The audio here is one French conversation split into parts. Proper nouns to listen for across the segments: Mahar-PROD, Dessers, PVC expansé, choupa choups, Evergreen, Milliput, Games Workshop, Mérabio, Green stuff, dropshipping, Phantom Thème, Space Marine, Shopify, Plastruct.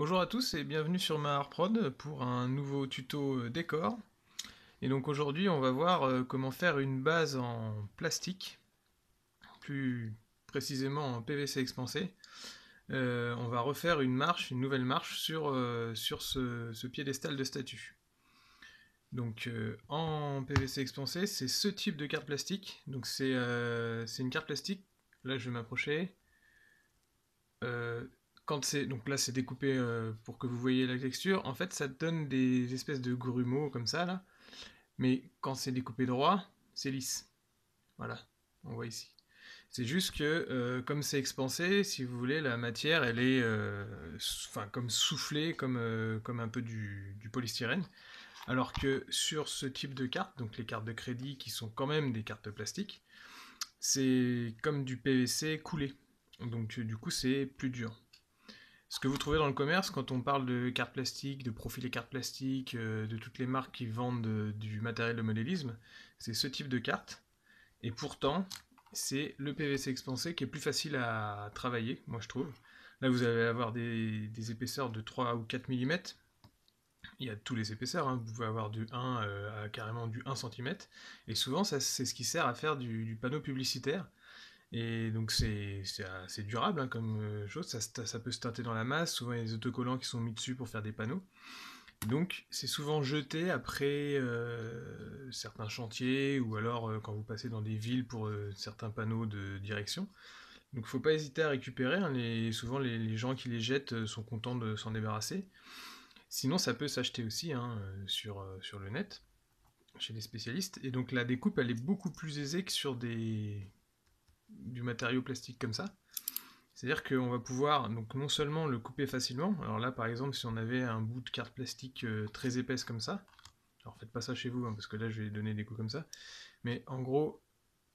Bonjour à tous et bienvenue sur Mahar-PROD pour un nouveau tuto décor. Et donc aujourd'hui on va voir comment faire une base en plastique, plus précisément en PVC expansé. On va refaire une nouvelle marche sur ce piédestal de statue. Donc en PVC expansé, c'est ce type de carte plastique. Donc c'est une carte plastique, là je vais m'approcher. Donc là c'est découpé pour que vous voyez la texture. En fait ça donne des espèces de grumeaux comme ça là, mais quand c'est découpé droit c'est lisse. Voilà, on voit ici. C'est juste que comme c'est expansé, si vous voulez, la matière elle est comme soufflée, comme un peu du polystyrène. Alors que sur ce type de carte, donc les cartes de crédit qui sont quand même des cartes plastiques, c'est comme du PVC coulé. Donc du coup c'est plus dur. Ce que vous trouvez dans le commerce, quand on parle de cartes plastiques, de profil des cartes plastiques, de toutes les marques qui vendent du matériel de modélisme, c'est ce type de carte. Et pourtant, c'est le PVC expansé qui est plus facile à travailler, moi je trouve. Là, vous allez avoir des épaisseurs de 3 ou 4 mm. Il y a tous les épaisseurs, hein. Vous pouvez avoir du 1 à carrément du 1 cm. Et souvent, c'est ce qui sert à faire du panneau publicitaire. Et donc c'est assez durable hein, comme chose, ça peut se teinter dans la masse, souvent il y a des autocollants qui sont mis dessus pour faire des panneaux. Donc c'est souvent jeté après certains chantiers ou alors quand vous passez dans des villes pour certains panneaux de direction. Donc faut pas hésiter à récupérer, hein, souvent les gens qui les jettent sont contents de s'en débarrasser. Sinon ça peut s'acheter aussi hein, sur le net, chez des spécialistes. Et donc la découpe elle est beaucoup plus aisée que sur du matériau plastique comme ça, c'est-à-dire qu'on va pouvoir donc non seulement le couper facilement, alors là par exemple si on avait un bout de carte plastique très épaisse comme ça, alors faites pas ça chez vous hein, parce que là je vais donner des coups comme ça, mais en gros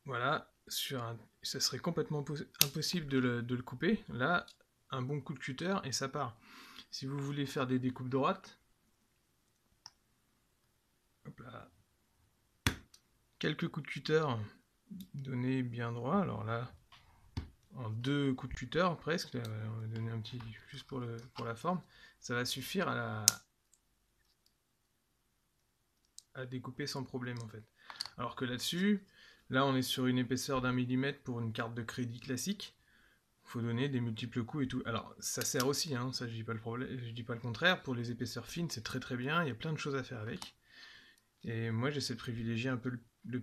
voilà, ça serait complètement impossible de le couper, là un bon coup de cutter et ça part. Si vous voulez faire des découpes droites, hop là, quelques coups de cutter donner bien droit, alors là en 2 coups de cutter presque, là, on va donner un petit juste pour la forme, ça va suffire à découper sans problème en fait. Alors que là-dessus, là on est sur une épaisseur d'1 mm pour une carte de crédit classique, faut donner des multiples coups et tout. Alors ça sert aussi, hein, ça je dis pas le contraire, pour les épaisseurs fines c'est très bien, il y a plein de choses à faire avec. Et moi j'essaie de privilégier un peu le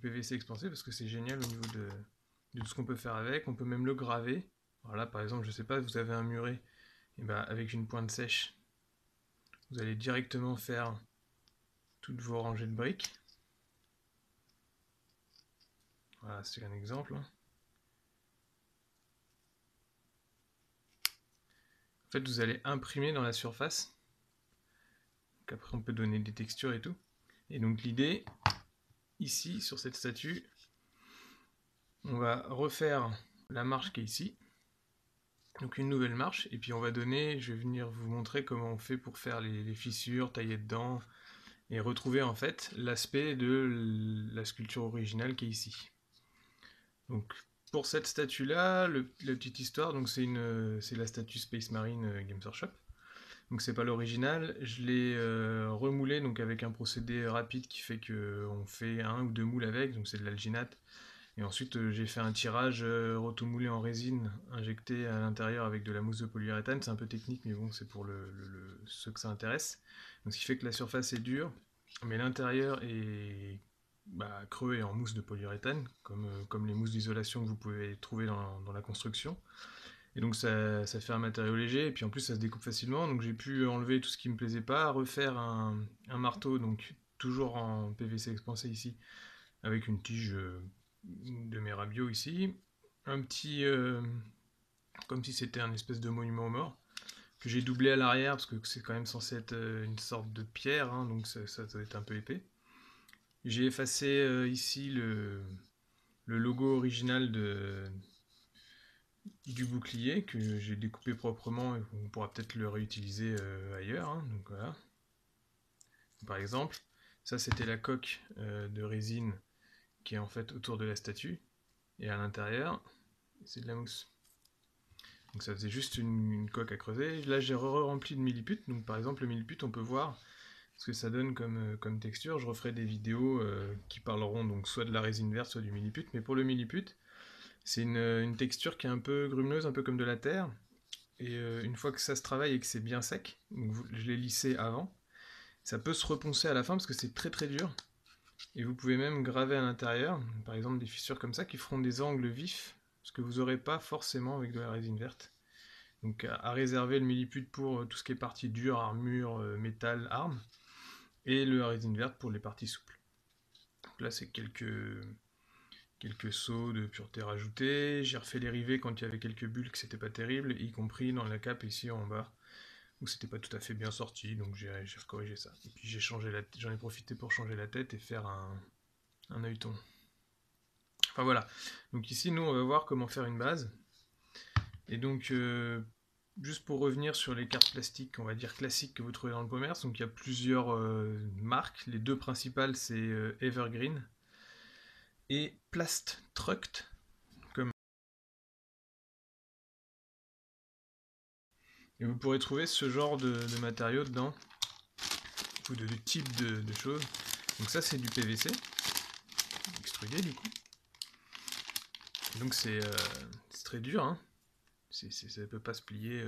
PVC expansé parce que c'est génial au niveau de tout ce qu'on peut faire avec. On peut même le graver. Alors là par exemple, je sais pas, vous avez un muret, et ben, avec une pointe sèche, vous allez directement faire toutes vos rangées de briques. Voilà, c'est un exemple. En fait vous allez imprimer dans la surface. Donc après on peut donner des textures et tout. Et donc l'idée, ici, sur cette statue, on va refaire la marche qui est ici, donc une nouvelle marche, et puis on va donner, je vais venir vous montrer comment on fait pour faire les fissures, tailler dedans, et retrouver en fait l'aspect de la sculpture originale qui est ici. Donc pour cette statue-là, la petite histoire, donc c'est la statue Space Marine Games Workshop. Donc c'est pas l'original, je l'ai remoulé donc avec un procédé rapide qui fait qu'on fait 1 ou 2 moules avec, donc c'est de l'alginate. Et ensuite j'ai fait un tirage rotomoulé en résine, injecté à l'intérieur avec de la mousse de polyuréthane, c'est un peu technique mais bon c'est pour ceux que ça intéresse. Donc ce qui fait que la surface est dure, mais l'intérieur est creux et en mousse de polyuréthane, comme les mousses d'isolation que vous pouvez trouver dans la construction. Et donc ça fait un matériau léger, et puis en plus ça se découpe facilement, donc j'ai pu enlever tout ce qui me plaisait pas, refaire un marteau, donc toujours en PVC expansé ici, avec une tige de Mérabio ici, un petit, comme si c'était un espèce de monument aux morts, que j'ai doublé à l'arrière, parce que c'est quand même censé être une sorte de pierre, hein, donc ça doit être un peu épais. J'ai effacé ici le logo original du bouclier que j'ai découpé proprement et on pourra peut-être le réutiliser ailleurs hein. Donc voilà, par exemple ça c'était la coque de résine qui est en fait autour de la statue et à l'intérieur c'est de la mousse. Donc ça faisait juste une coque à creuser. Là j'ai re-rempli de Milliput, donc par exemple le Milliput on peut voir ce que ça donne comme texture. Je referai des vidéos qui parleront donc soit de la résine verte, soit du Milliput, mais pour le Milliput, c'est une texture qui est un peu grumeleuse, un peu comme de la terre. Et une fois que ça se travaille et que c'est bien sec, donc je l'ai lissé avant, ça peut se reponcer à la fin parce que c'est très très dur. Et vous pouvez même graver à l'intérieur, par exemple des fissures comme ça qui feront des angles vifs, ce que vous n'aurez pas forcément avec de la résine verte. Donc à réserver le Milliput pour tout ce qui est partie dure, armure, métal, armes, et la résine verte pour les parties souples. Donc là c'est quelques sauts de pureté rajoutés. J'ai refait les rivets quand il y avait quelques bulles que c'était pas terrible, y compris dans la cape ici en bas où c'était pas tout à fait bien sorti, donc j'ai corrigé ça. Et puis j'en ai profité pour changer la tête et faire un œilleton. Enfin voilà, donc ici nous on va voir comment faire une base. Et donc juste pour revenir sur les cartes plastiques, on va dire classiques, que vous trouvez dans le commerce, donc il y a plusieurs marques. Les deux principales c'est Evergreen et Plastruct. Et vous pourrez trouver ce genre de matériaux dedans, ou de type de choses. Donc ça c'est du PVC extrudé du coup. Donc c'est très dur, hein. Ça ne peut pas se plier.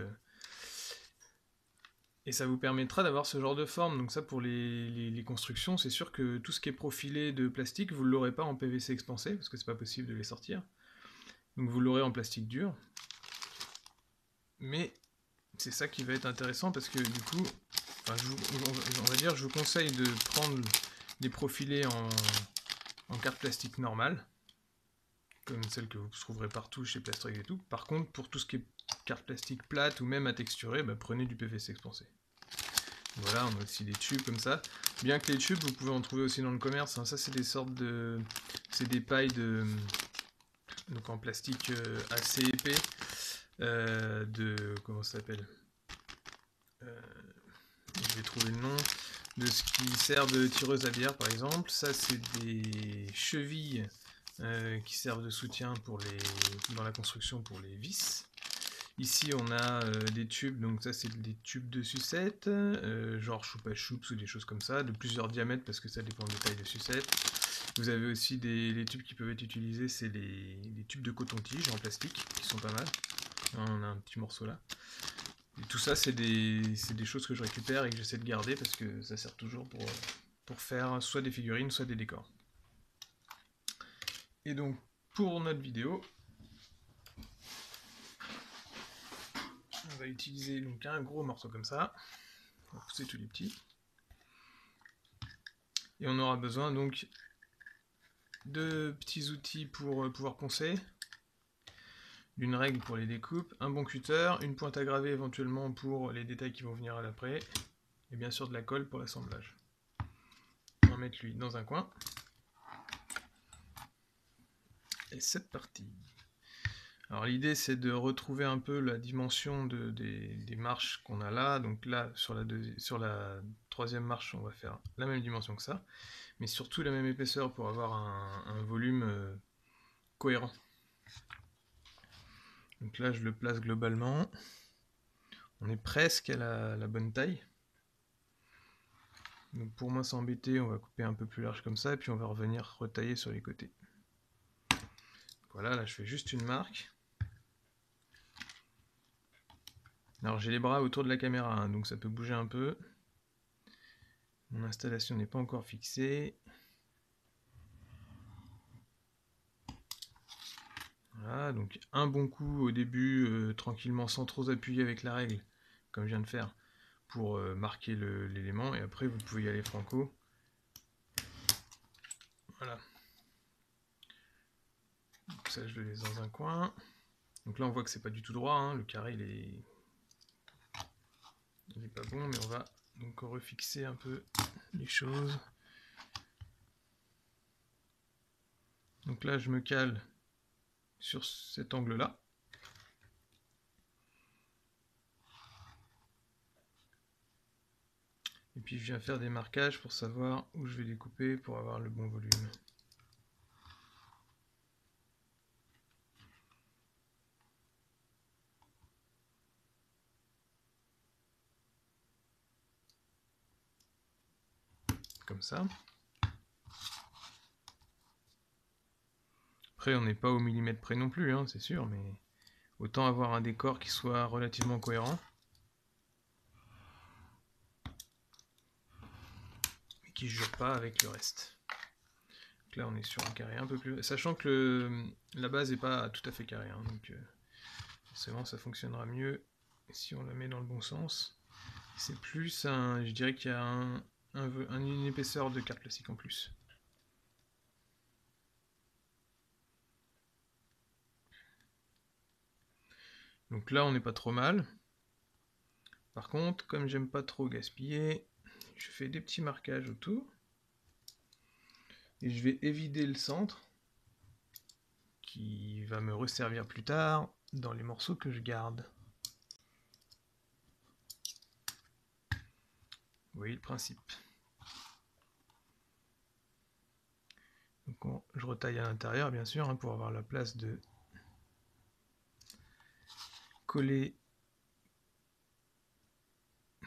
Et ça vous permettra d'avoir ce genre de forme. Donc ça pour les constructions, c'est sûr que tout ce qui est profilé de plastique, vous ne l'aurez pas en PVC expansé, parce que c'est pas possible de les sortir. Donc vous l'aurez en plastique dur. Mais c'est ça qui va être intéressant parce que du coup, enfin, je vous conseille de prendre des profilés en carte plastique normale, comme celle que vous trouverez partout chez Plastruct et tout. Par contre, pour tout ce qui est carte plastique plate ou même à texturer, bah, prenez du PVC expansé. Voilà, on a aussi des tubes comme ça. Bien que les tubes, vous pouvez en trouver aussi dans le commerce, hein. Ça, c'est des sortes de... c'est des pailles de... donc en plastique assez épais. Comment ça s'appelle, je vais trouver le nom, de ce qui sert de tireuse à bière par exemple. Ça c'est des chevilles qui servent de soutien pour dans la construction pour les vis. Ici on a des tubes, donc ça c'est des tubes de sucette, genre choupa choups ou des choses comme ça, de plusieurs diamètres parce que ça dépend des tailles de sucette. Vous avez aussi les tubes qui peuvent être utilisés, c'est les tubes de coton-tige en plastique qui sont pas mal. On a un petit morceau là. Et tout ça, c'est des choses que je récupère et que j'essaie de garder parce que ça sert toujours pour faire soit des figurines, soit des décors. Et donc, pour notre vidéo, on va utiliser donc un gros morceau comme ça. On va pousser tous les petits. Et on aura besoin donc de petits outils pour pouvoir poncer, d'une règle pour les découpes, un bon cutter, une pointe à graver éventuellement pour les détails qui vont venir à l'après, et bien sûr de la colle pour l'assemblage. On va mettre lui dans un coin. Et c'est parti. Alors l'idée c'est de retrouver un peu la dimension des marches qu'on a là. Donc là sur la troisième marche on va faire la même dimension que ça, mais surtout la même épaisseur pour avoir un volume cohérent. Donc là je le place globalement, on est presque à la bonne taille, donc pour moins s'embêter on va couper un peu plus large comme ça et puis on va revenir retailler sur les côtés. Voilà, là je fais juste une marque. Alors j'ai les bras autour de la caméra, hein, donc ça peut bouger un peu, mon installation n'est pas encore fixée. Voilà, donc un bon coup au début, tranquillement, sans trop appuyer avec la règle, comme je viens de faire, pour marquer l'élément, et après vous pouvez y aller franco. Voilà. Donc ça je le laisse dans un coin. Donc là on voit que c'est pas du tout droit, hein, le carré il est pas bon, mais on va donc refixer un peu les choses. Donc là je me cale sur cet angle là, et puis je viens faire des marquages pour savoir où je vais découper pour avoir le bon volume. comme ça. Après, on n'est pas au millimètre près non plus, hein, c'est sûr, mais autant avoir un décor qui soit relativement cohérent. Mais qui ne jure pas avec le reste. Donc là, on est sur un carré un peu plus... Sachant que la base n'est pas tout à fait carrée, hein, donc forcément, ça fonctionnera mieux si on la met dans le bon sens. C'est plus un... Je dirais qu'il y a une épaisseur de carte plastique en plus. Donc là, on n'est pas trop mal. Par contre, comme j'aime pas trop gaspiller, je fais des petits marquages autour. Et je vais évider le centre, qui va me resservir plus tard dans les morceaux que je garde. Vous voyez le principe. Donc je retaille à l'intérieur, bien sûr, hein, pour avoir la place de... coller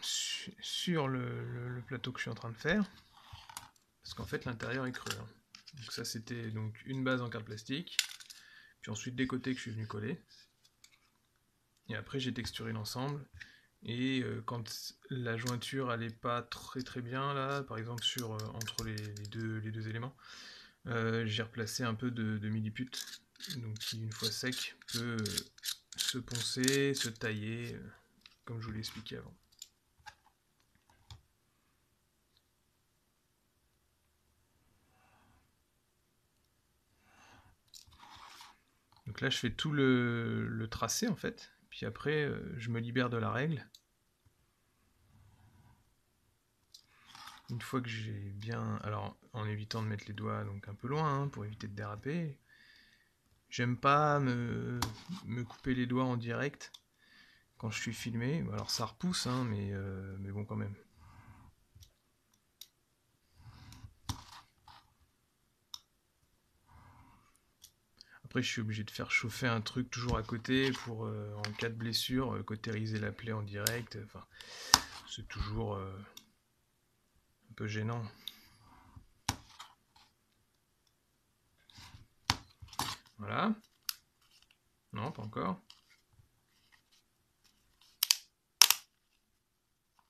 sur le plateau que je suis en train de faire, parce qu'en fait l'intérieur est creux, hein. Donc ça c'était donc une base en carte plastique, puis ensuite des côtés que je suis venu coller, et après j'ai texturé l'ensemble. Et quand la jointure allait pas très bien là, par exemple sur entre les deux éléments, j'ai replacé un peu de milliput, donc qui une fois sec peut se poncer, se tailler, comme je vous l'ai expliqué avant. Donc là je fais tout le tracé en fait, puis après je me libère de la règle. Une fois que j'ai bien... Alors en évitant de mettre les doigts donc un peu loin, hein, pour éviter de déraper. J'aime pas me couper les doigts en direct quand je suis filmé. Alors ça repousse, hein, mais bon quand même. Après je suis obligé de faire chauffer un truc toujours à côté pour, en cas de blessure, cautériser la plaie en direct. Enfin, c'est toujours un peu gênant. Voilà. Non, pas encore.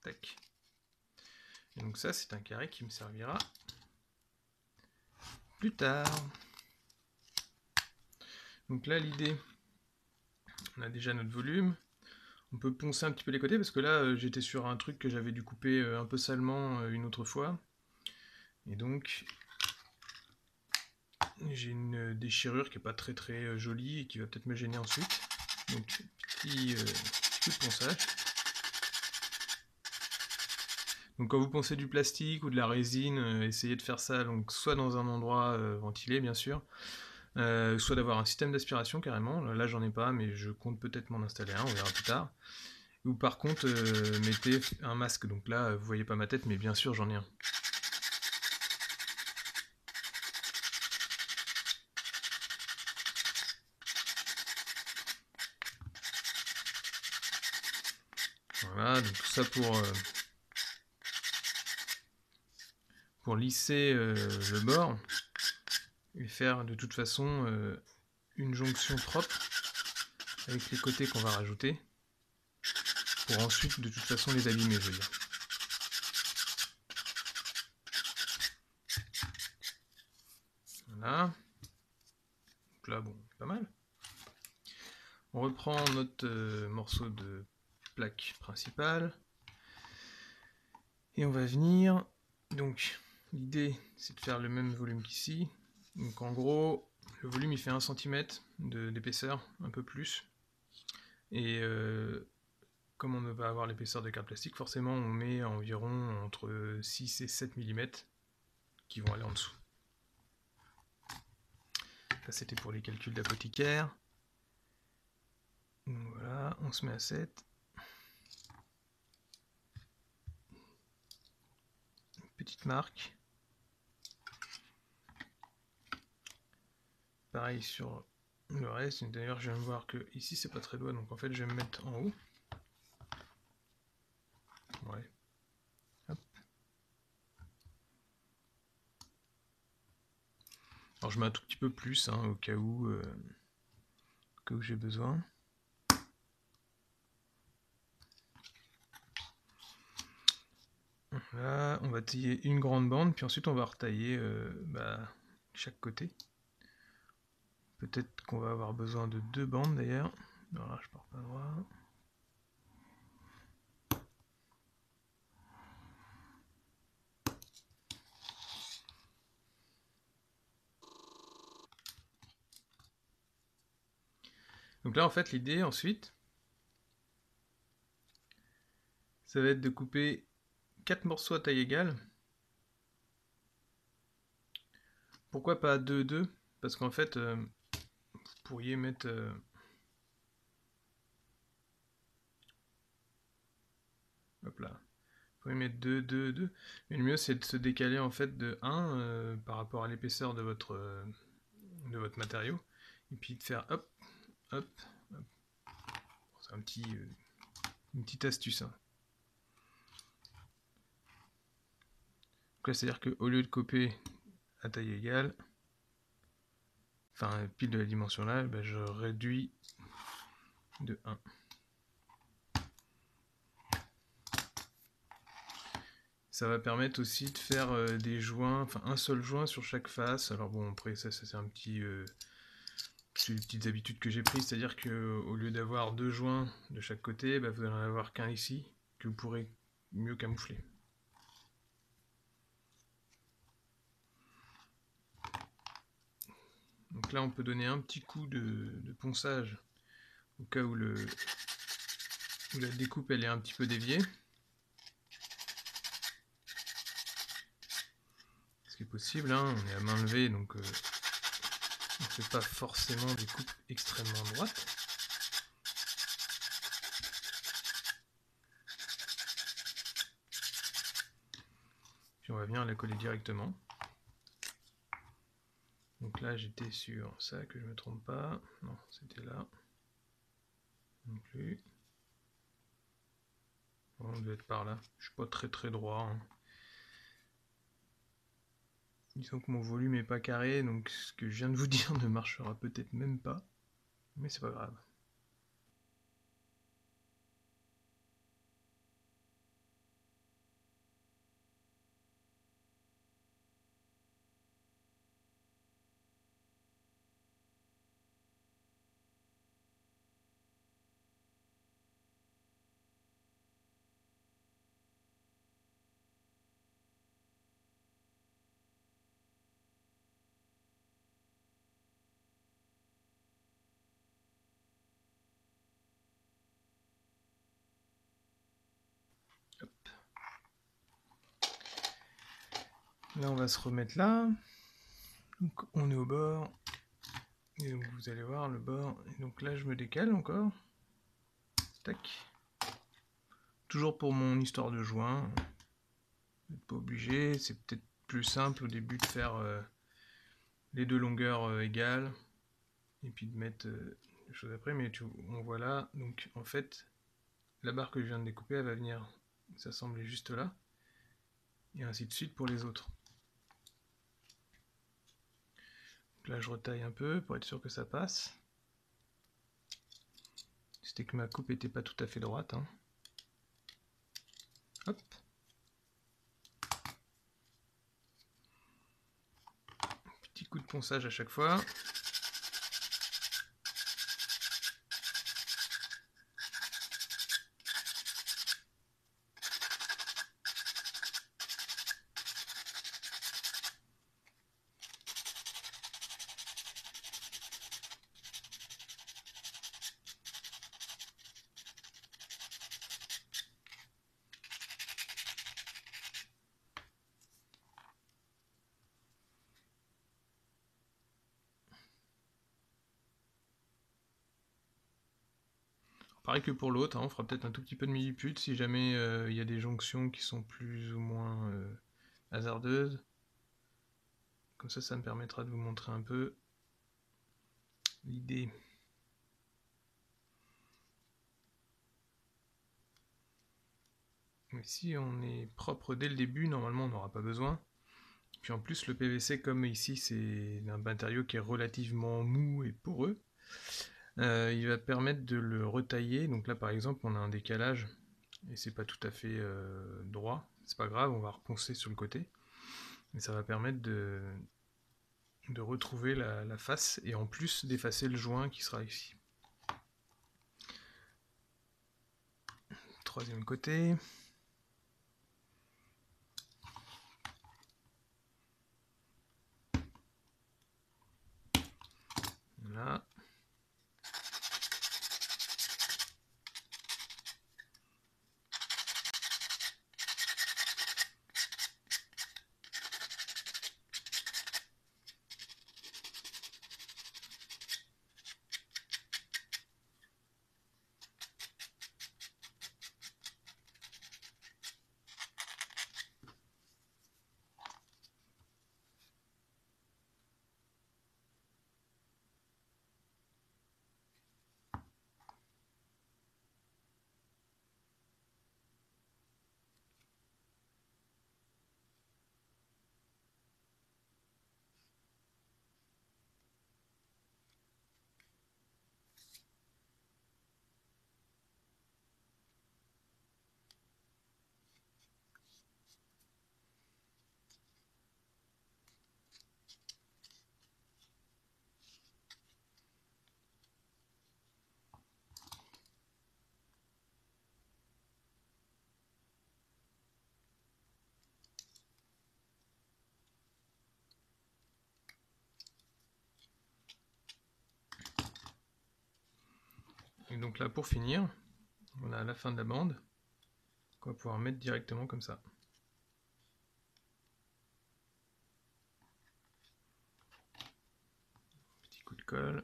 Tac. Et donc ça, c'est un carré qui me servira plus tard. Donc là, l'idée, on a déjà notre volume. On peut poncer un petit peu les côtés, parce que là, j'étais sur un truc que j'avais dû couper un peu salement une autre fois. Et donc... j'ai une déchirure qui n'est pas très jolie et qui va peut-être me gêner ensuite. Donc, petit coup de ponçage. Donc, quand vous poncez du plastique ou de la résine, essayez de faire ça donc, soit dans un endroit ventilé, bien sûr, soit d'avoir un système d'aspiration carrément. Là, j'en ai pas, mais je compte peut-être m'en installer un, on verra plus tard. Ou par contre, mettez un masque. Donc là, vous voyez pas ma tête, mais bien sûr, j'en ai un. Voilà, donc tout ça pour lisser le bord et faire de toute façon une jonction propre avec les côtés qu'on va rajouter pour ensuite de toute façon les abîmer, je veux dire. Voilà. Donc là, bon, pas mal. On reprend notre morceau de plaque principale et on va venir, donc l'idée c'est de faire le même volume qu'ici, donc en gros le volume il fait 1 cm d'épaisseur, un peu plus, et comme on ne va avoir l'épaisseur de carte plastique, forcément on met environ entre 6 et 7 mm qui vont aller en dessous. Ça c'était pour les calculs d'apothicaire, donc voilà, on se met à 7. Petite marque, pareil sur le reste. D'ailleurs je viens de voir que ici c'est pas très loin, donc en fait je vais me mettre en haut, ouais. Hop. Alors je mets un tout petit peu plus hein, au cas où j'ai besoin. Voilà, on va tailler une grande bande, puis ensuite on va retailler chaque côté. Peut-être qu'on va avoir besoin de deux bandes d'ailleurs. Non, là je pars pas droit. Donc là en fait l'idée ensuite, ça va être de couper 4 morceaux à taille égale. Pourquoi pas 2-2? Parce qu'en fait vous pourriez mettre hop là, vous pouvez mettre 2-2-2, mais le mieux c'est de se décaler en fait de 1 par rapport à l'épaisseur de votre matériau, et puis de faire hop hop hop. C'est un petit une petite astuce hein. Donc là, c'est-à-dire qu'au lieu de couper à taille égale, enfin pile de la dimension là, ben, je réduis de 1. Ça va permettre aussi de faire des joints, enfin un seul joint sur chaque face. Alors bon, après ça c'est un petit... c'est une petite habitude que j'ai prise, c'est-à-dire qu'au lieu d'avoir deux joints de chaque côté, ben, vous n'en avoir qu'un ici, que vous pourrez mieux camoufler. Donc là on peut donner un petit coup de ponçage au cas où, où la découpe elle est un petit peu déviée. Ce qui est possible, hein, on est à main levée donc on ne fait pas forcément des coupes extrêmement droites. Puis on va venir la coller directement. Donc là j'étais sur ça, que je me trompe pas, non c'était là, non plus, bon, on devait être par là, je suis pas très droit, hein. Disons que mon volume est pas carré, donc ce que je viens de vous dire ne marchera peut-être même pas, mais c'est pas grave. Là on va se remettre là, donc on est au bord, et donc vous allez voir le bord, et donc là je me décale encore, tac, toujours pour mon histoire de joint, vous n'êtes pas obligé, c'est peut-être plus simple au début de faire les deux longueurs égales, et puis de mettre les choses après, mais on voit là, donc en fait, la barre que je viens de découper, elle va venir s'assembler juste là, et ainsi de suite pour les autres. Là je retaille un peu pour être sûr que ça passe. C'était que ma coupe n'était pas tout à fait droite hein. Hop. Petit coup de ponçage à chaque fois. Pareil que pour l'autre, hein, on fera peut-être un tout petit peu de milliput si jamais il y a des jonctions qui sont plus ou moins hasardeuses. Comme ça, ça me permettra de vous montrer un peu l'idée. Mais si on est propre dès le début, normalement on n'aura pas besoin. Puis en plus, le PVC, comme ici, c'est un matériau qui est relativement mou et poreux, il va permettre de le retailler. Donc là, par exemple, on a un décalage et c'est pas tout à fait droit. C'est pas grave, on va reponcer sur le côté. Mais ça va permettre de retrouver la face et en plus d'effacer le joint qui sera ici. Troisième côté. Voilà. Et donc là, pour finir, on a la fin de la bande qu'on va pouvoir mettre directement comme ça. Petit coup de colle.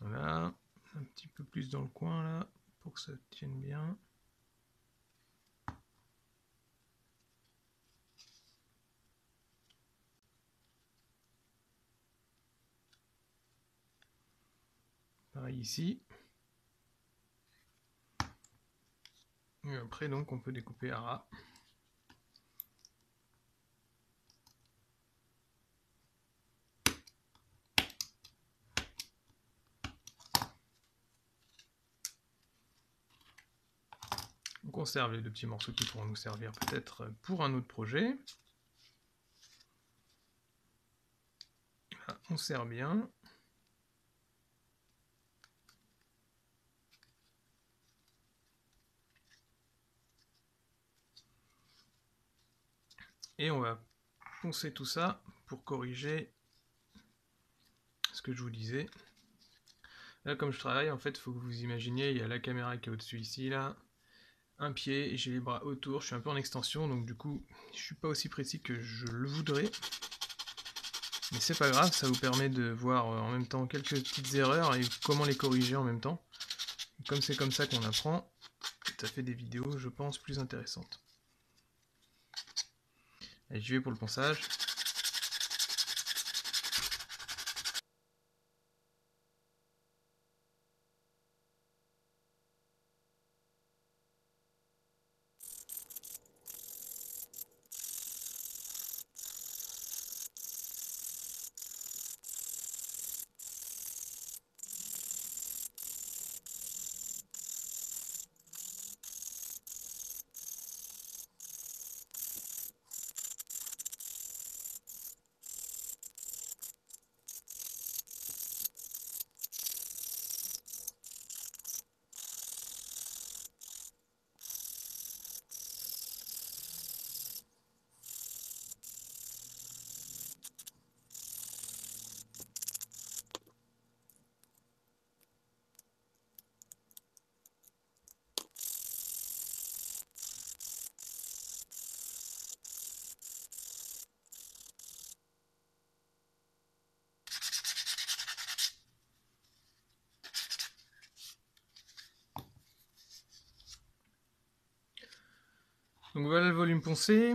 Voilà, un petit peu plus dans le coin là, pour que ça tienne bien. Pareil ici. Et après donc on peut découper à ras. On conserve les deux petits morceaux qui pourront nous servir peut-être pour un autre projet. Là, on serre bien. Et on va poncer tout ça pour corriger ce que je vous disais. Là, comme je travaille, en fait, il faut que vous imaginiez, il y a la caméra qui est au-dessus ici, là. Un pied et j'ai les bras autour, je suis un peu en extension, donc du coup je suis pas aussi précis que je le voudrais, mais c'est pas grave, ça vous permet de voir en même temps quelques petites erreurs et comment les corriger en même temps. Comme c'est comme ça qu'on apprend, ça fait des vidéos je pense plus intéressantes. Allez, j'y vais pour le ponçage. Donc voilà le volume poncé,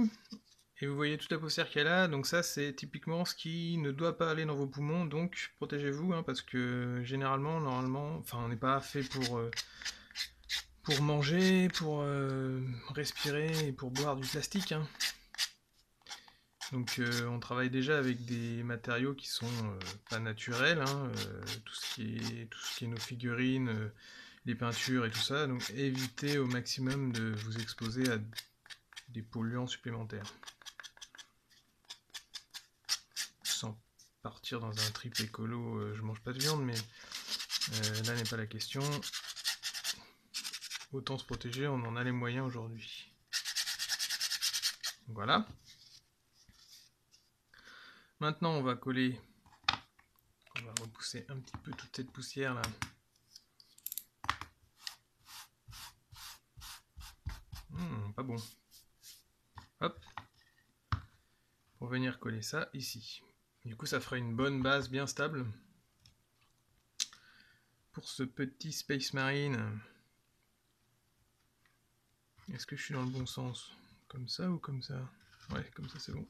et vous voyez toute la poussière qu'il y a là, donc ça c'est typiquement ce qui ne doit pas aller dans vos poumons, donc protégez-vous, hein, parce que généralement, normalement, enfin on n'est pas fait pour manger, pour respirer et pour boire du plastique, hein. Donc on travaille déjà avec des matériaux qui sont pas naturels, hein, tout ce qui est nos figurines, les peintures et tout ça, donc évitez au maximum de vous exposer à des polluants supplémentaires. Sans partir dans un trip écolo, je mange pas de viande, mais là n'est pas la question. Autant se protéger, on en a les moyens aujourd'hui. Voilà. Maintenant on va coller, on va repousser un petit peu toute cette poussière là. Pas bon. Hop. Pour venir coller ça ici. Du coup ça fera une bonne base bien stable pour ce petit Space Marine. Est-ce que je suis dans le bon sens? Comme ça ou comme ça? Ouais, comme ça c'est bon.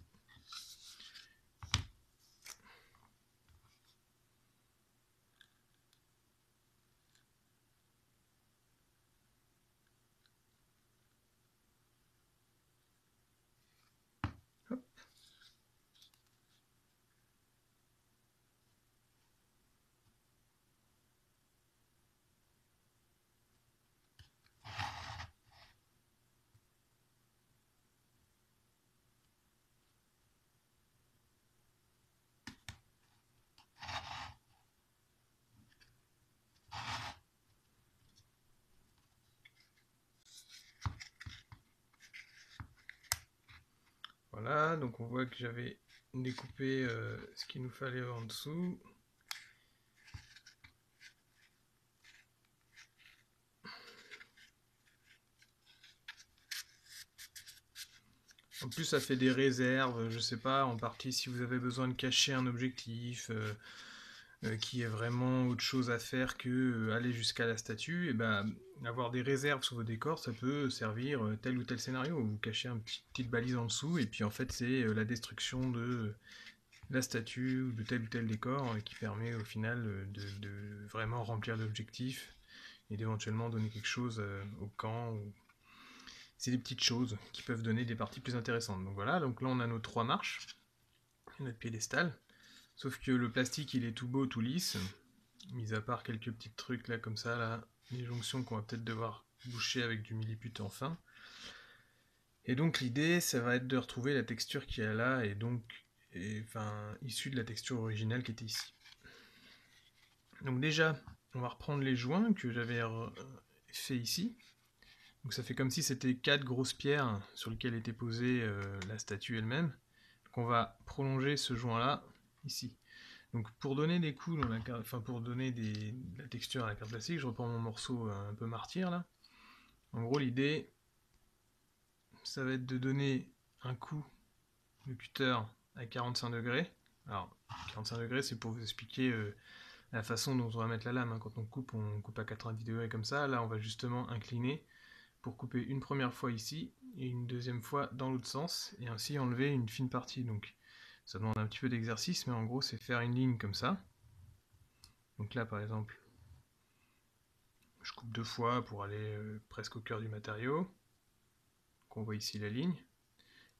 Voilà, donc on voit que j'avais découpé ce qu'il nous fallait en dessous. En plus ça fait des réserves, je sais pas, en partie si vous avez besoin de cacher un objectif qui est vraiment autre chose à faire que aller jusqu'à la statue, et ben avoir des réserves sur vos décors, ça peut servir tel ou tel scénario. Vous cachez une petite balise en dessous, et puis en fait c'est la destruction de la statue ou tel décor qui permet au final de vraiment remplir l'objectif et d'éventuellement donner quelque chose au camp. Ou... c'est des petites choses qui peuvent donner des parties plus intéressantes. Donc voilà, donc là on a nos trois marches, notre piédestal. Sauf que le plastique il est tout beau, tout lisse, mis à part quelques petits trucs là comme ça, là, les jonctions qu'on va peut-être devoir boucher avec du Milliput enfin. Et donc l'idée ça va être de retrouver la texture qu'il y a là, et donc issue de la texture originale qui était ici. Donc déjà on va reprendre les joints que j'avais fait ici. Donc ça fait comme si c'était 4 grosses pierres sur lesquelles était posée la statue elle-même. Donc on va prolonger ce joint là. Ici. Donc pour donner des coups dans la carte, enfin pour donner de la texture à la carte plastique, je reprends mon morceau un peu martyr là. En gros l'idée ça va être de donner un coup de cutter à 45 degrés. Alors 45 degrés c'est pour vous expliquer la façon dont on va mettre la lame, hein. Quand on coupe à 90 degrés comme ça, là on va justement incliner pour couper une première fois ici et une deuxième fois dans l'autre sens et ainsi enlever une fine partie. Donc ça demande un petit peu d'exercice, mais en gros c'est faire une ligne comme ça. Donc là par exemple, je coupe 2 fois pour aller presque au cœur du matériau. Donc on voit ici la ligne.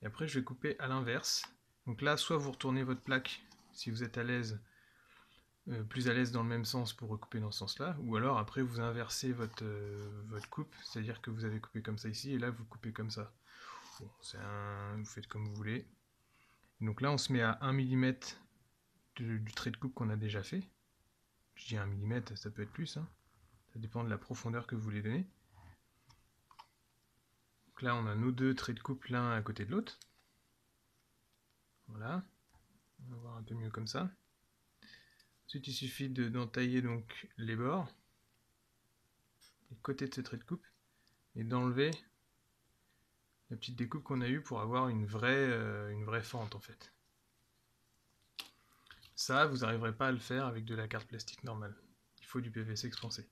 Et après je vais couper à l'inverse. Donc là, soit vous retournez votre plaque, si vous êtes à l'aise, plus à l'aise dans le même sens pour recouper dans ce sens-là. Ou alors après vous inversez votre coupe, c'est-à-dire que vous avez coupé comme ça ici, et là vous coupez comme ça. Bon, vous faites comme vous voulez. Donc là on se met à 1 mm du trait de coupe qu'on a déjà fait. Je dis 1 mm, ça peut être plus, hein. Ça dépend de la profondeur que vous voulez donner. Donc là on a nos deux traits de coupe l'un à côté de l'autre. Voilà, on va voir un peu mieux comme ça. Ensuite il suffit d'entailler donc les bords, les côtés de ce trait de coupe, et d'enlever la petite découpe qu'on a eue pour avoir une vraie fente en fait. Ça, vous n'arriverez pas à le faire avec de la carte plastique normale. Il faut du PVC expansé.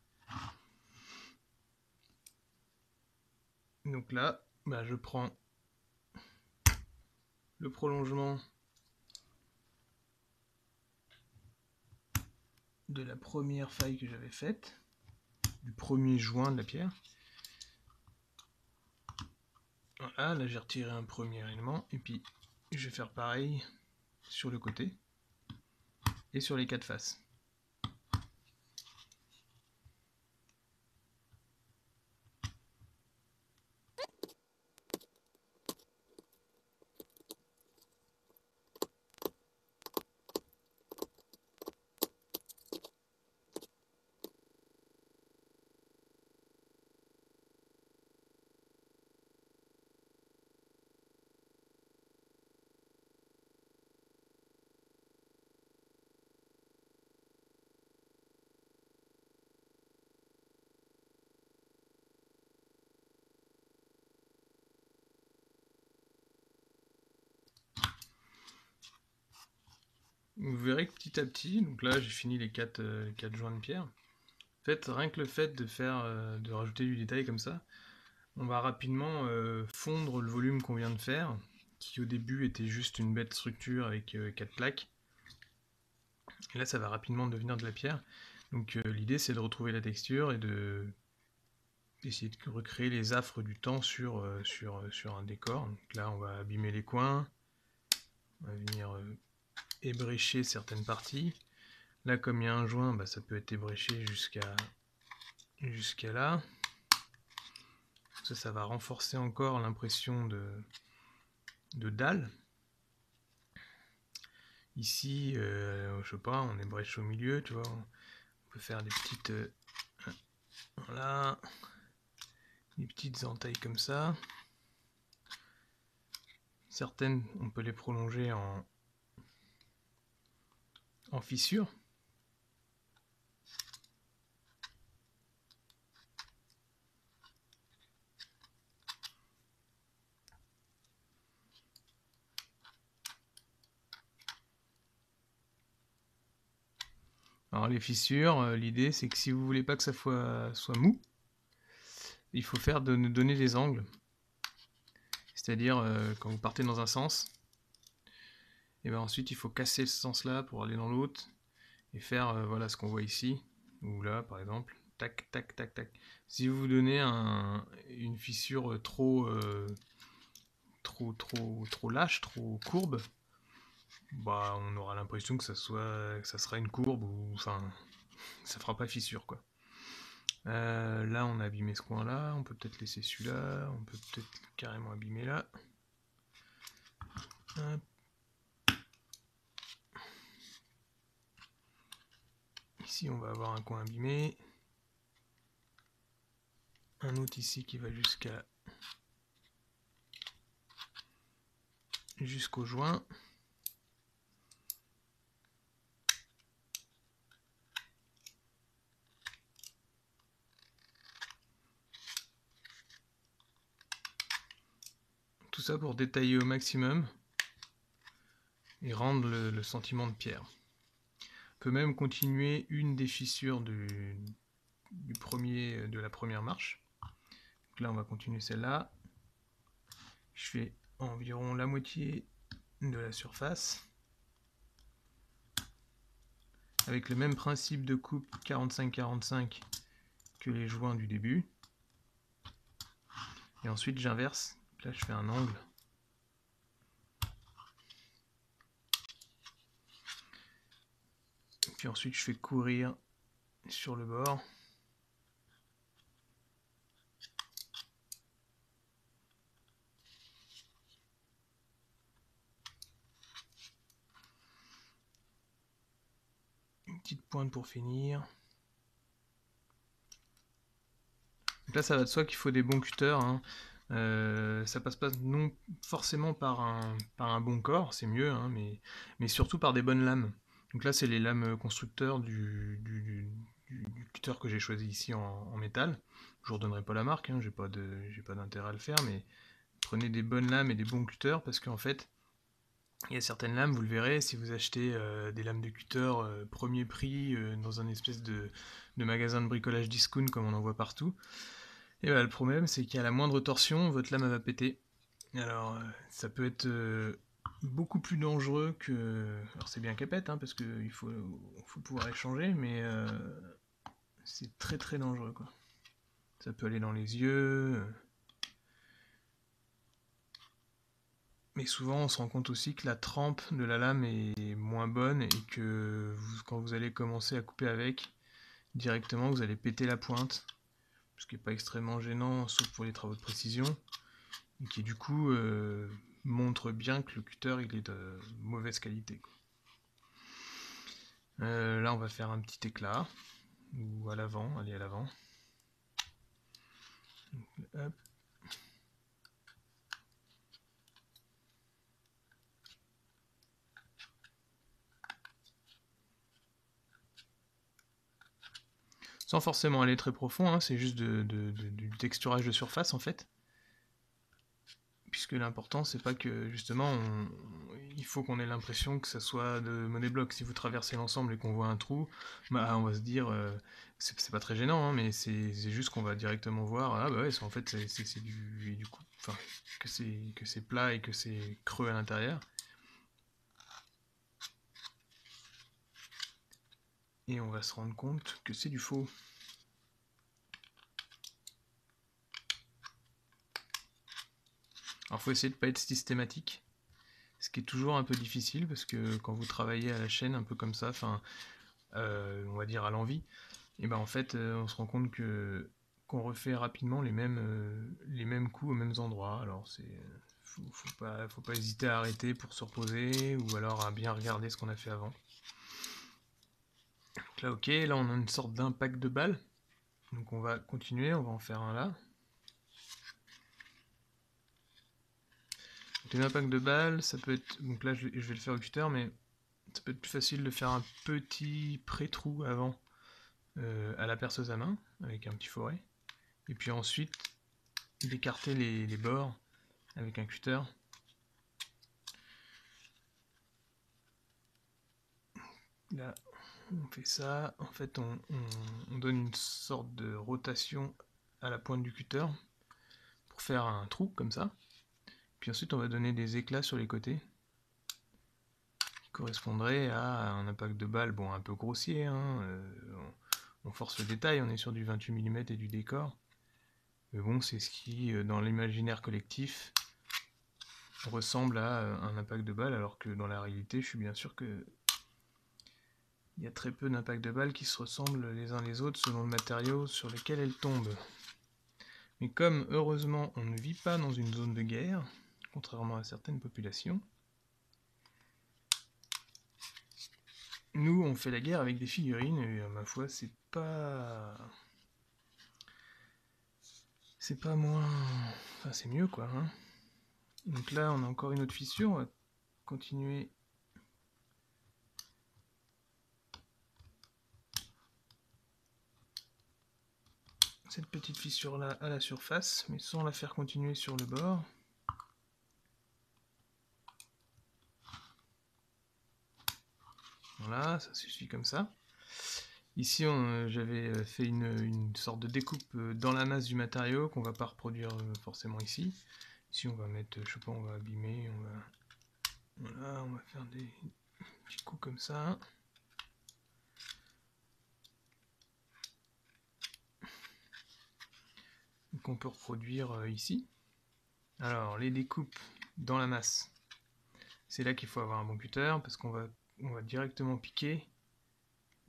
Donc là, bah, je prends le prolongement de la première faille que j'avais faite, du premier joint de la pierre. Voilà, là j'ai retiré un premier élément, et puis je vais faire pareil sur le côté et sur les quatre faces. Vous verrez que petit à petit, donc là j'ai fini les quatre joints de pierre. En fait, rien que le fait de rajouter du détail comme ça, on va rapidement fondre le volume qu'on vient de faire, qui au début était juste une bête structure avec quatre plaques. Et là, ça va rapidement devenir de la pierre. Donc l'idée, c'est de retrouver la texture et d'essayer de recréer les affres du temps sur un décor. Donc là, on va abîmer les coins. On va venir ébrécher certaines parties. Là, comme il y a un joint, bah, ça peut être ébréché jusqu'à là. Ça va renforcer encore l'impression de dalle. Ici, je sais pas, on ébrèche au milieu, tu vois. On peut faire des petites, voilà, des petites entailles comme ça. Certaines, on peut les prolonger en fissure. Alors les fissures, l'idée c'est que si vous voulez pas que ça soit mou, il faut faire donner des angles. C'est-à-dire quand vous partez dans un sens, et bien ensuite il faut casser ce sens là pour aller dans l'autre et faire voilà ce qu'on voit ici ou là par exemple, tac tac tac tac. Si vous donnez une fissure trop lâche, trop courbe, bah on aura l'impression que ça sera une courbe, ou enfin ça fera pas fissure quoi. Là on a abîmé ce coin là, on peut peut-être laisser celui-là, on peut peut-être carrément abîmer là. Hop. Ici, on va avoir un coin abîmé. Un autre ici qui va jusqu'au joint. Tout ça pour détailler au maximum et rendre le sentiment de pierre. On peut même continuer une des fissures de la première marche. Donc là on va continuer celle-là. Je fais environ la moitié de la surface. Avec le même principe de coupe 45-45 que les joints du début. Et ensuite j'inverse. Là je fais un angle. Puis ensuite je fais courir sur le bord. Une petite pointe pour finir. Donc là ça va de soi qu'il faut des bons cutters, hein. Ça passe pas non forcément par un bon corps, c'est mieux, hein, mais surtout par des bonnes lames. Donc là, c'est les lames constructeurs du cutter que j'ai choisi ici en métal. Je ne vous redonnerai pas la marque, hein, j'ai pas d'intérêt à le faire, mais prenez des bonnes lames et des bons cutters, parce qu'en fait, il y a certaines lames, vous le verrez, si vous achetez des lames de cutter premier prix dans un espèce de magasin de bricolage discount, comme on en voit partout, Et voilà, le problème, c'est qu'à la moindre torsion, votre lame va péter. Alors, ça peut être beaucoup plus dangereux que... Alors, c'est bien qu'elle pète, hein, parce qu'il faut pouvoir échanger, mais c'est très très dangereux, quoi. Ça peut aller dans les yeux. Mais souvent, on se rend compte aussi que la trempe de la lame est moins bonne et que quand vous allez commencer à couper avec, directement, vous allez péter la pointe. Ce qui n'est pas extrêmement gênant, sauf pour les travaux de précision, et qui du coup montre bien que le cutter il est de mauvaise qualité, quoi. Là on va faire un petit éclat, ou à l'avant, aller à l'avant. Sans forcément aller très profond, hein, c'est juste du texturage de surface en fait. Puisque l'important c'est pas que justement, il faut qu'on ait l'impression que ça soit de monobloc. Si vous traversez l'ensemble et qu'on voit un trou, bah, on va se dire, c'est pas très gênant, hein, mais c'est juste qu'on va directement voir, ah bah ouais, en fait c'est du coup, enfin, que c'est plat et que c'est creux à l'intérieur. Et on va se rendre compte que c'est du faux. Alors il faut essayer de ne pas être systématique, ce qui est toujours un peu difficile parce que quand vous travaillez à la chaîne un peu comme ça, enfin on va dire à l'envie, et ben en fait on se rend compte que qu'on refait rapidement les mêmes coups aux mêmes endroits. Alors c'est faut pas hésiter à arrêter pour se reposer ou alors à bien regarder ce qu'on a fait avant. Donc là, ok, là on a une sorte d'impact de balle, donc on va continuer, on va en faire un là. Donc, les impacts de balle, ça peut être, donc là je vais le faire au cutter, mais ça peut être plus facile de faire un petit pré-trou avant à la perceuse à main, avec un petit foret, et puis ensuite d'écarter les bords avec un cutter. Là. On fait ça, en fait on donne une sorte de rotation à la pointe du cutter pour faire un trou comme ça. Puis ensuite on va donner des éclats sur les côtés qui correspondraient à un impact de balle, bon un peu grossier, hein, on force le détail, on est sur du 28 mm et du décor. Mais bon c'est ce qui dans l'imaginaire collectif ressemble à un impact de balle alors que dans la réalité je suis bien sûr que... Il y a très peu d'impacts de balles qui se ressemblent les uns les autres selon le matériau sur lequel elles tombent. Mais comme, heureusement, on ne vit pas dans une zone de guerre, contrairement à certaines populations, nous, on fait la guerre avec des figurines, et à ma foi, c'est pas moins... Enfin, c'est mieux, quoi, hein. Donc là, on a encore une autre fissure, on va continuer... cette petite fissure là à la surface, mais sans la faire continuer sur le bord. Voilà, ça suffit comme ça. Ici j'avais fait une sorte de découpe dans la masse du matériau qu'on va pas reproduire forcément ici. Ici on va mettre, je sais pas, on va abîmer, on va... Voilà, on va faire des petits coups comme ça. Qu'on peut reproduire ici. Alors les découpes dans la masse, c'est là qu'il faut avoir un bon cutter parce qu'on va directement piquer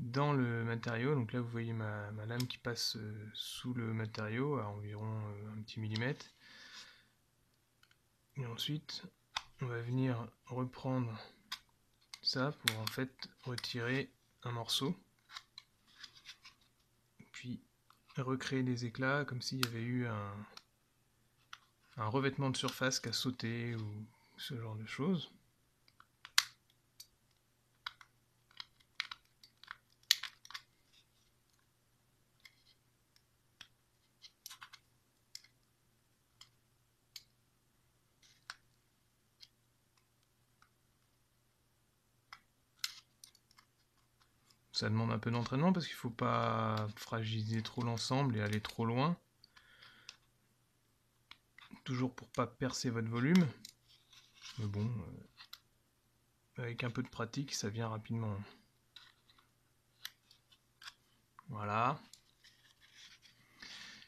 dans le matériau. Donc là vous voyez ma lame qui passe sous le matériau à environ un petit millimètre, et ensuite on va venir reprendre ça pour en fait retirer un morceau puis recréer des éclats comme s'il y avait eu un revêtement de surface qui a sauté ou ce genre de choses. Ça demande un peu d'entraînement parce qu'il ne faut pas fragiliser trop l'ensemble et aller trop loin. toujours pour pas percer votre volume. Mais bon, avec un peu de pratique, ça vient rapidement. Voilà.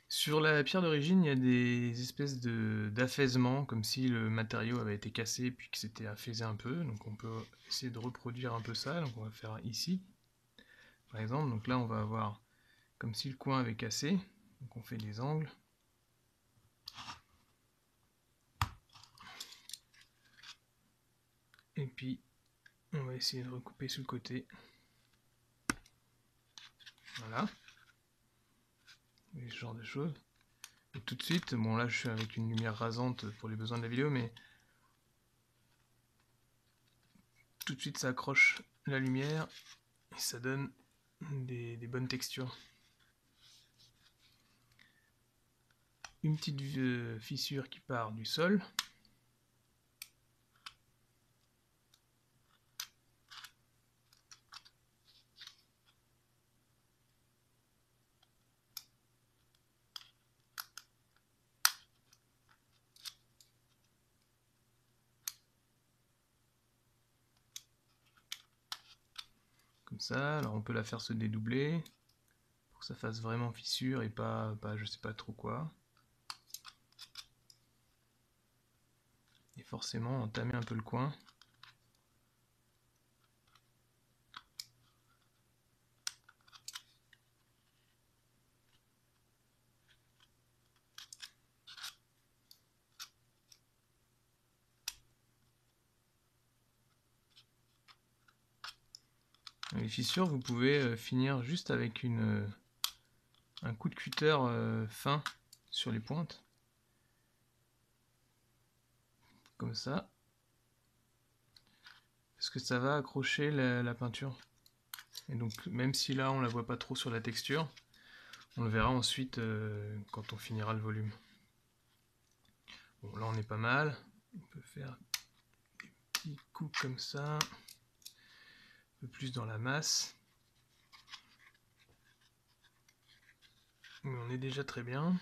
Sur la pierre d'origine, il y a des espèces d'affaisement, comme si le matériau avait été cassé puis que c'était affaisé un peu. Donc on peut essayer de reproduire un peu ça. Donc on va faire ici, par exemple. Donc là, on va avoir comme si le coin avait cassé. Donc on fait des angles. Et puis, on va essayer de recouper sur le côté. Voilà. Et ce genre de choses. Et tout de suite, bon là je suis avec une lumière rasante pour les besoins de la vidéo, mais tout de suite ça accroche la lumière et ça donne des bonnes textures. Une petite fissure qui part du sol. Ça, alors on peut la faire se dédoubler pour que ça fasse vraiment fissure et pas je sais pas trop quoi, et forcément entamer un peu le coin. Les fissures, vous pouvez finir juste avec un coup de cutter fin sur les pointes, comme ça, parce que ça va accrocher la peinture. Et donc même si là on la voit pas trop sur la texture, on le verra ensuite quand on finira le volume. Bon, là on est pas mal, on peut faire des petits coups comme ça. Plus dans la masse, mais on est déjà très bien.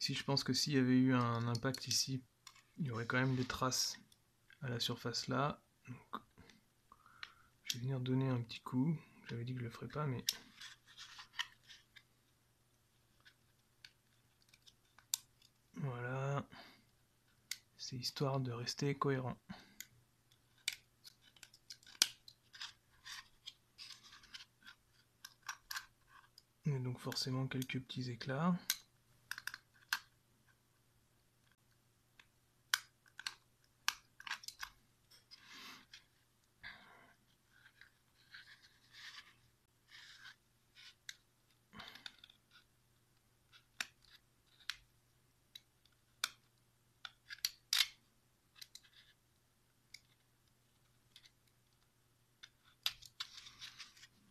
Ici, je pense que s'il y avait eu un impact ici, il y aurait quand même des traces à la surface là. Donc, je vais venir donner un petit coup. J'avais dit que je le ferais pas, mais voilà, c'est histoire de rester cohérent. Et donc forcément quelques petits éclats.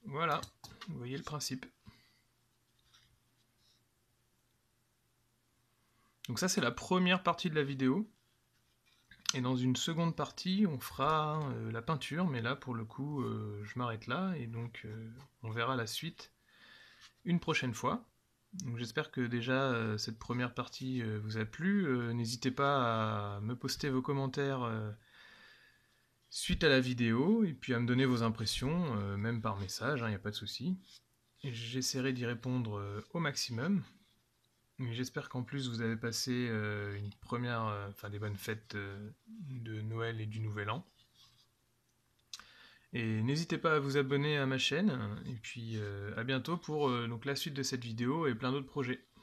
Voilà, vous voyez le principe. Donc ça c'est la première partie de la vidéo, et dans une seconde partie on fera la peinture, mais là pour le coup je m'arrête là, et donc on verra la suite une prochaine fois. Donc j'espère que déjà cette première partie vous a plu, n'hésitez pas à me poster vos commentaires suite à la vidéo, et puis à me donner vos impressions, même par message, hein, n'y a pas de souci. J'essaierai d'y répondre au maximum. J'espère qu'en plus vous avez passé une première, des bonnes fêtes de Noël et du Nouvel An. Et n'hésitez pas à vous abonner à ma chaîne. Et puis à bientôt pour donc la suite de cette vidéo et plein d'autres projets.